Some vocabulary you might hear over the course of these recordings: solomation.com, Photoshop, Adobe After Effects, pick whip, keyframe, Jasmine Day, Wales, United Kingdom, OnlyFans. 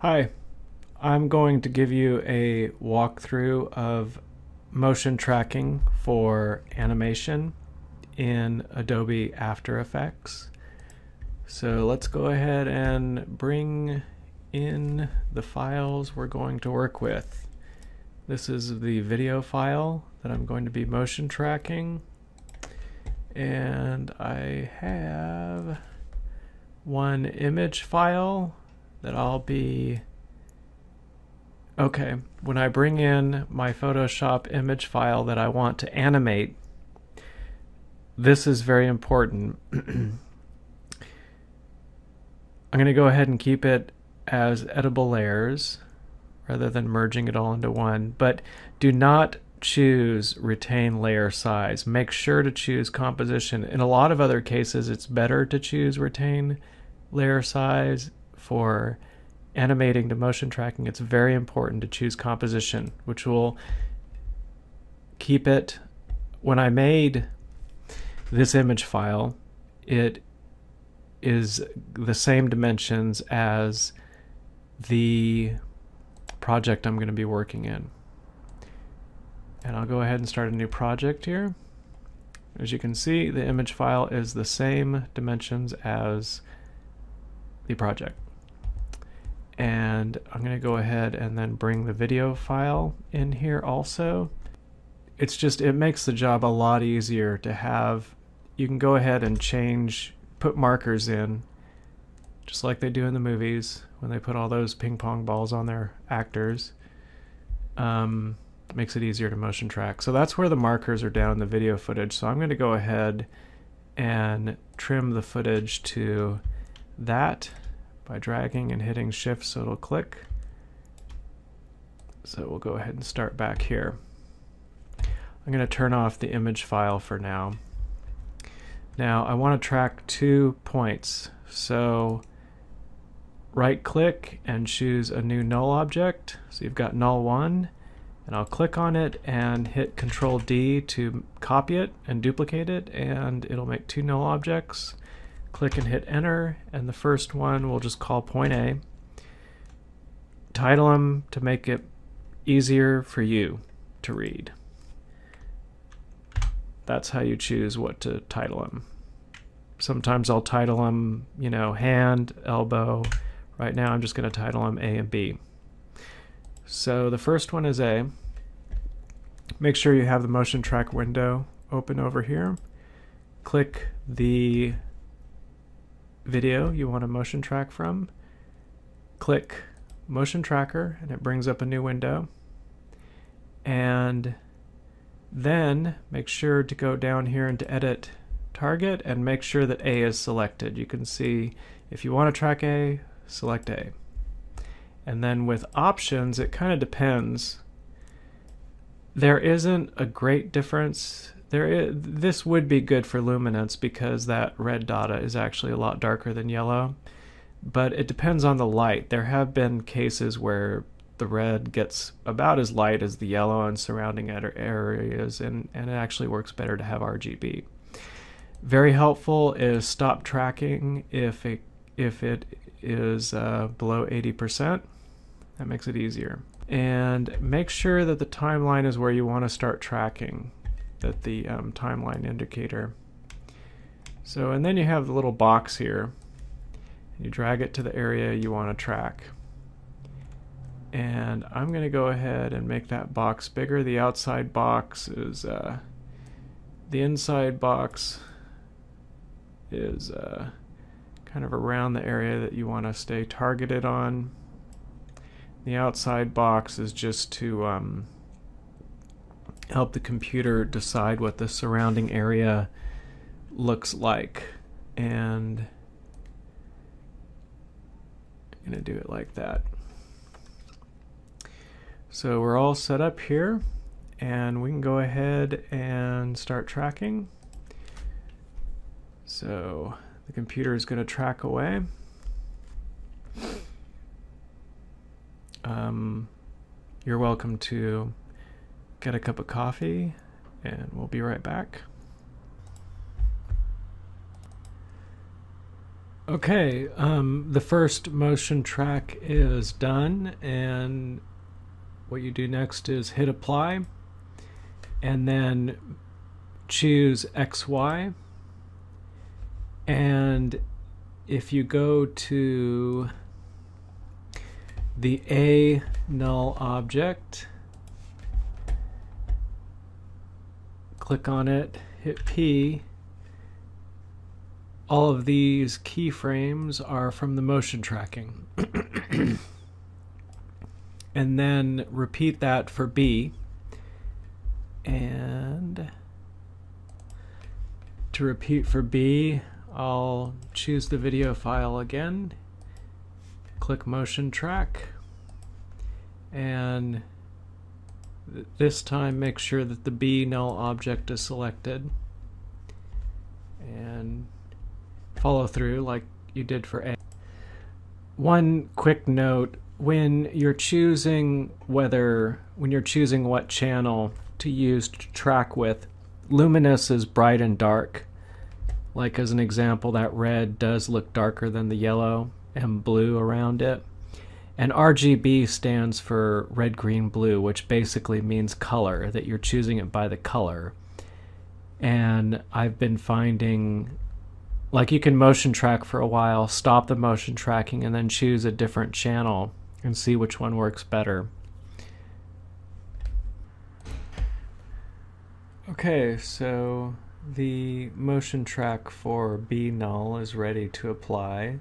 Hi, I'm going to give you a walkthrough of motion tracking for animation in Adobe After Effects. So let's go ahead and bring in the files we're going to work with. This is the video file that I'm going to be motion tracking, and I have one image file that I'll be... Okay, when I bring in my Photoshop image file that I want to animate, this is very important. I'm going to go ahead and keep it as editable layers rather than merging it all into one, but do not choose retain layer size. Make sure to choose composition. In a lot of other cases, it's better to choose retain layer size. For animating to motion tracking, it's very important to choose composition, which will keep it. When I made this image file, it is the same dimensions as the project I'm going to be working in. And I'll go ahead and start a new project here. As you can see, the image file is the same dimensions as the project. And I'm going to go ahead and then bring the video file in here also. It's just, it makes the job a lot easier to have. You can go ahead and change, put markers in, just like they do in the movies when they put all those ping pong balls on their actors. Makes it easier to motion track. So that's where the markers are down in the video footage. So I'm going to go ahead and trim the footage to that by dragging and hitting shift so it'll click. So we'll go ahead and start back here. I'm going to turn off the image file for now. Now I want to track 2 points. So right click and choose a new null object. So you've got null 1, and I'll click on it and hit Control D to copy it and duplicate it, and it'll make 2 null objects. Click and hit enter, and the first one we'll just call point A. Title them to make it easier for you to read. That's how you choose what to title them. Sometimes I'll title them, you know, hand, elbow. Right now I'm just going to title them A and B. So the first one is A. Make sure you have the motion track window open over here. Click the video you want to motion track from. Click motion tracker and it brings up a new window. And then make sure to go down here and to edit target and make sure that A is selected. You can see if you want to track A, select A. And then with options, it kind of depends. There isn't a great difference. This would be good for luminance because that red data is actually a lot darker than yellow, but it depends on the light. There have been cases where the red gets about as light as the yellow and surrounding areas, and it actually works better to have RGB. Very helpful is stop tracking if it is below 80%. That makes it easier. And make sure that the timeline is where you want to start tracking, that the timeline indicator. So, and then you have the little box here. You drag it to the area you want to track. And I'm going to go ahead and make that box bigger. The outside box is, the inside box is kind of around the area that you want to stay targeted on. The outside box is just to help the computer decide what the surrounding area looks like. And I'm going to do it like that. So we're all set up here, and we can go ahead and start tracking. So the computer is going to track away. You're welcome to get a cup of coffee, and we'll be right back. Okay, the first motion track is done, and what you do next is hit apply and then choose XY, and if you go to the A null object, click on it, hit P. All of these keyframes are from the motion tracking. And then repeat that for B. And to repeat for B, I'll choose the video file again, click motion track, and this time make sure that the B null object is selected, and follow through like you did for A. One quick note, when you're choosing what channel to use to track with, luminous is bright and dark. Like as an example, that red does look darker than the yellow and blue around it. And RGB stands for red, green, blue, which basically means color, that you're choosing it by the color. And I've been finding, like, you can motion track for a while, stop the motion tracking, and then choose a different channel and see which one works better. Okay, so the motion track for B null is ready to apply.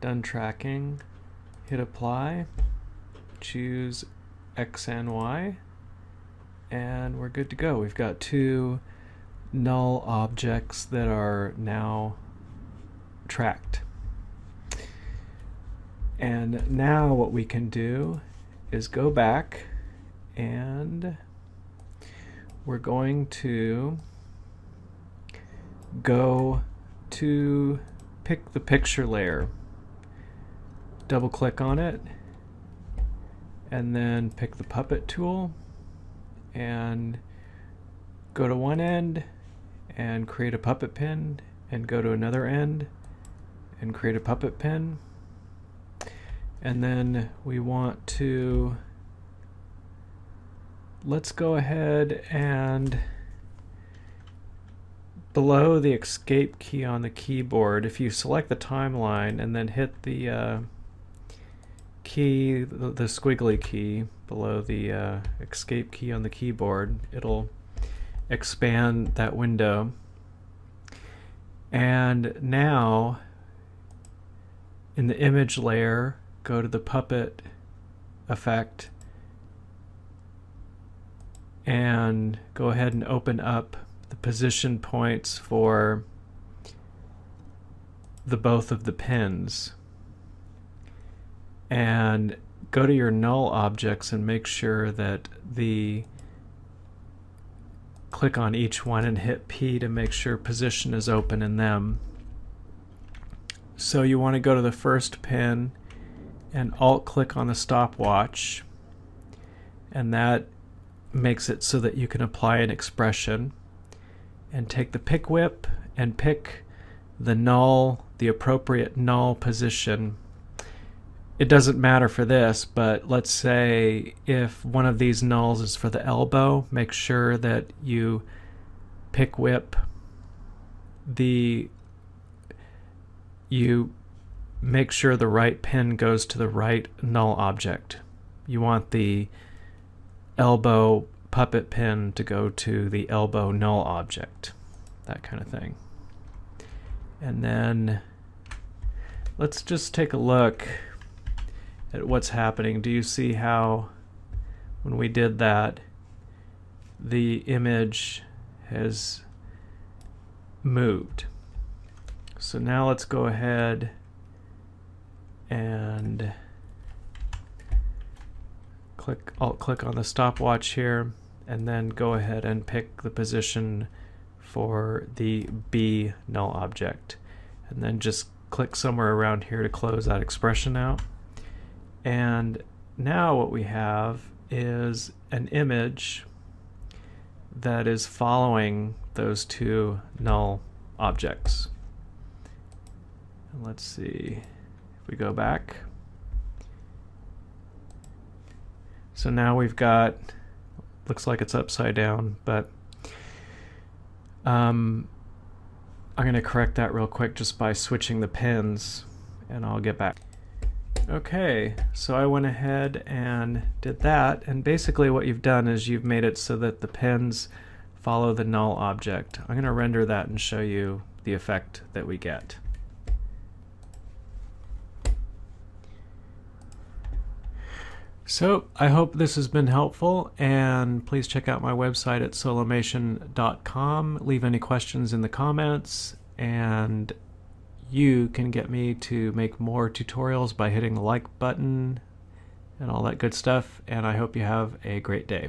Done tracking, hit apply, choose X and Y, and we're good to go. We've got two null objects that are now tracked. And now what we can do is go back, and we're going to go to pick the picture layer, double click on it, and then pick the puppet tool and go to one end and create a puppet pin, and go to another end and create a puppet pin. And then we want to, let's go ahead and below the escape key on the keyboard, if you select the timeline and then hit the key, the squiggly key below the escape key on the keyboard, it'll expand that window. And now in the image layer, go to the puppet effect and go ahead and open up the position points for the both of the pins, and go to your null objects and make sure that the, click on each one and hit P to make sure position is open in them. So you want to go to the first pin and alt click on the stopwatch, and that makes it so that you can apply an expression, and take the pick whip and pick the null, the appropriate null position. It doesn't matter for this, but let's say if one of these nulls is for the elbow, make sure that you pick whip the, you make sure the right pin goes to the right null object. You want the elbow puppet pin to go to the elbow null object, that kind of thing. And then let's just take a look at what's happening. Do you see how when we did that, the image has moved? So now let's go ahead and click, alt click on the stopwatch here, and then go ahead and pick the position for the B null object, and then just click somewhere around here to close that expression out. And now what we have is an image that is following those two null objects. And let's see if we go back. So now we've got, looks like it's upside down, but I'm going to correct that real quick just by switching the pins, and I'll get back. Okay, so I went ahead and did that, and basically what you've done is you've made it so that the pins follow the null object. I'm going to render that and show you the effect that we get. So I hope this has been helpful, and please check out my website at solomation.com. Leave any questions in the comments, and you can get me to make more tutorials by hitting the like button and all that good stuff, and I hope you have a great day.